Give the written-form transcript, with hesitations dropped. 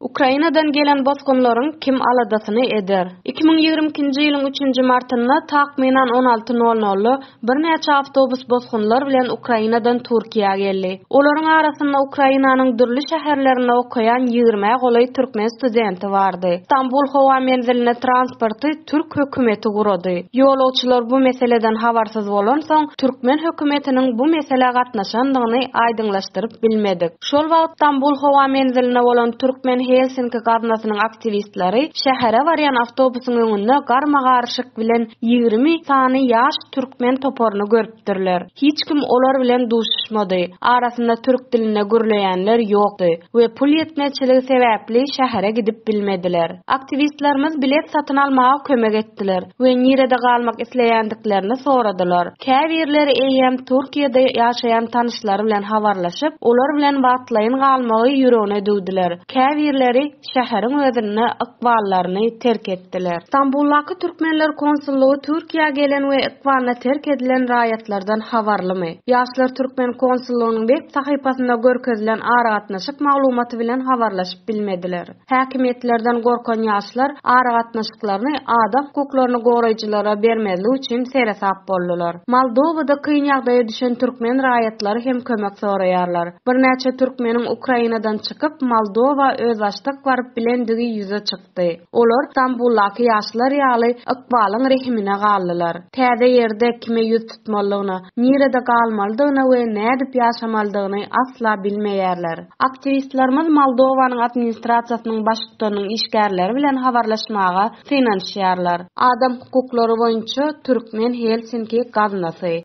Ukrainadan gelen bosqunların kim aladasyny eder? 2022-nji ýylyň 3-nji martynda takminan 16:00 bir näçe awtobus bosqunlar bilen Ukrainadan Türkiýäge geldi. Olaryň arasynda Ukrainanyň dürli şäherlerine okuýan 20 golay türkmen studenti bardy. Stambul hawa menziline transporty türk hökümeti gurady. Ýolawçylar bu meseleden habarsyz bolan soň türkmen hökümetiniň bu mesele gatnaşandygyny aýdyňlaşdyryp bilmedik. Şol wagt Stambul hawa menziline bolan türkmen Helsinki garnasynyň aktivistleri şähere barýan awtobusyň öňünde garma-garşyk bilen 20 sany ýaş türkmen toparyny görüpdirler. Hiç kim olar bilen duşuşmady. Arasynda türk diline gürleýänler ýokdy we pul ýetmezçiligi sebäpli şähere gidip bilmediler. Aktivistlerimiz bilet satyn almaga kömek etdiler we nirede galmak isleýändiklerini soradylar. Käbirleri eýem Türkiýede ýaşaýan tanışlary bilen habarlaşyp, olar bilen wagtlaýyn galmagy ýüregine döwdiler. Käbirleri şäheriň özüne ykballaryny terk etdiler. Stambuldaky türkmenler konsullugy Türkiýäge gelen we ykbalna terk edilen raýatlardan habarlymy? Ýaşlar türkmen konsullugynyň web sahypasynda görkezilen ara gatnaşyk maglumaty bilen habarlaşyp bilmediler. Häkimetlerden gorkan ýaşlar ara gatnaşyklaryny adam hukuklaryny goraýjylara bermeli üçin serasap boldular. Moldowada kyn ýagdaýa düşen türkmen raýatlary hem kömek soraýarlar. Bir näçe türkmeniň Ukrainadan çykyp Moldowa öz açtık varıp bilendigi yüze çıktı. Olar Stambuldaky ýaşlar ýaly ykbalyň rehimine galdylar. Täze ýerde kime ýüz tutmalygyny, nirede galmalydygyny we nädip ýaşamalydygyny asla bilmeýärler. Aktivistlerimiz Moldowanyň administrasiýasynyň başlyklarynyň işgärleri bilen habarlaşmaga finansiýarlar. Adam hukuklary boýunça Türkmen Helsinki gaznasy